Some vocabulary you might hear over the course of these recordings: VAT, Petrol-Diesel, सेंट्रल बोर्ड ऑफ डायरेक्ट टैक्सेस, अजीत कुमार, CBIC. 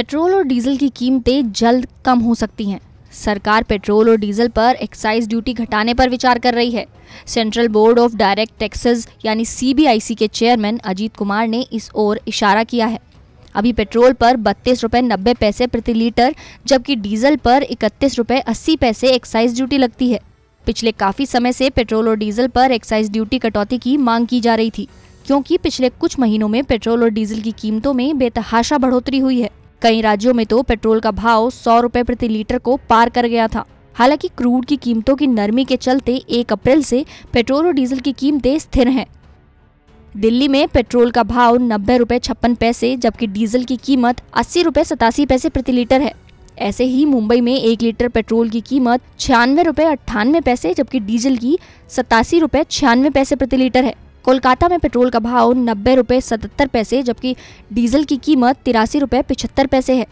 Petrol और diesel की कीमतें जल्द कम हो सकती हैं। सरकार पेट्रोल और डीजल पर एक्साइज ड्यूटी घटाने पर विचार कर रही है। सेंट्रल बोर्ड ऑफ डायरेक्ट टैक्सेस यानी CBIC के चेयरमैन अजीत कुमार ने इस ओर इशारा किया है। अभी पेट्रोल पर 32.90 रुपये प्रति लीटर जबकि डीजल पर 31.80 रुपये एक्साइज ड्यूटी लगती है। पिछले काफ़ी समय से पेट्रोल और डीजल पर एक्साइज ड्यूटी कटौती की मांग की जा रही थी, क्योंकि पिछले कुछ महीनों में पेट्रोल और डीजल की कीमतों में बेतहाशा बढ़ोतरी हुई है। कई राज्यों में तो पेट्रोल का भाव 100 रुपये प्रति लीटर को पार कर गया था। हालांकि क्रूड की कीमतों की नरमी के चलते 1 अप्रैल से पेट्रोल और डीजल की कीमतें स्थिर हैं। दिल्ली में पेट्रोल का भाव 90.56 रुपये जबकि डीजल की कीमत 80.87 रुपये प्रति लीटर है। ऐसे ही मुंबई में 1 लीटर पेट्रोल की कीमत 96.98 रुपये जबकि डीजल की 87.96 रुपये प्रति लीटर है। कोलकाता में पेट्रोल का भाव 90.77 रुपये जबकि डीजल की कीमत 83.75 रुपये है।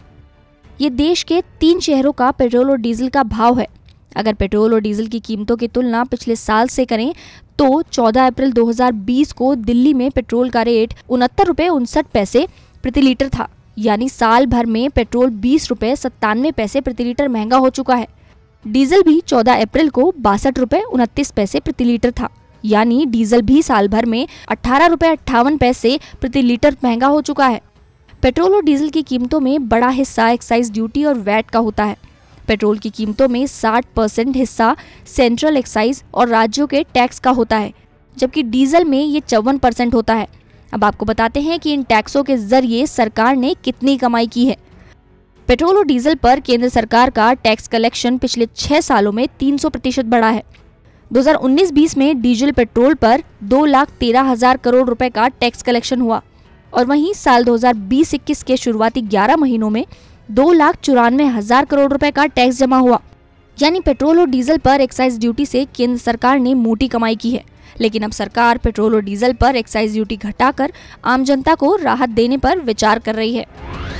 ये देश के 3 शहरों का पेट्रोल और डीजल का भाव है। अगर पेट्रोल और डीजल की कीमतों की तुलना पिछले साल से करें तो 14 अप्रैल 2020 को दिल्ली में पेट्रोल का रेट 69.59 रुपये प्रति लीटर था, यानी साल भर में पेट्रोल 20.97 रुपये प्रति लीटर महंगा हो चुका है। डीजल भी 14 अप्रैल को 62.29 रुपये प्रति लीटर था, यानी डीजल भी साल भर में 18.58 रुपये प्रति लीटर महंगा हो चुका है। पेट्रोल और डीजल की कीमतों में बड़ा हिस्सा एक्साइज ड्यूटी और वैट का होता है। पेट्रोल की कीमतों में 60% हिस्सा सेंट्रल एक्साइज और राज्यों के टैक्स का होता है, जबकि डीजल में ये 54% होता है। अब आपको बताते हैं कि इन टैक्सों के जरिए सरकार ने कितनी कमाई की है। पेट्रोल और डीजल पर केंद्र सरकार का टैक्स कलेक्शन पिछले 6 सालों में 300% बढ़ा है। 2019-20 में डीजल पेट्रोल पर 2,13,000 करोड़ रुपए का टैक्स कलेक्शन हुआ और वहीं साल 2020-21 के शुरुआती 11 महीनों में 2,94,000 करोड़ रुपए का टैक्स जमा हुआ, यानी पेट्रोल और डीजल पर एक्साइज ड्यूटी से केंद्र सरकार ने मोटी कमाई की है। लेकिन अब सरकार पेट्रोल और डीजल पर एक्साइज ड्यूटी घटाकर आम जनता को राहत देने पर विचार कर रही है।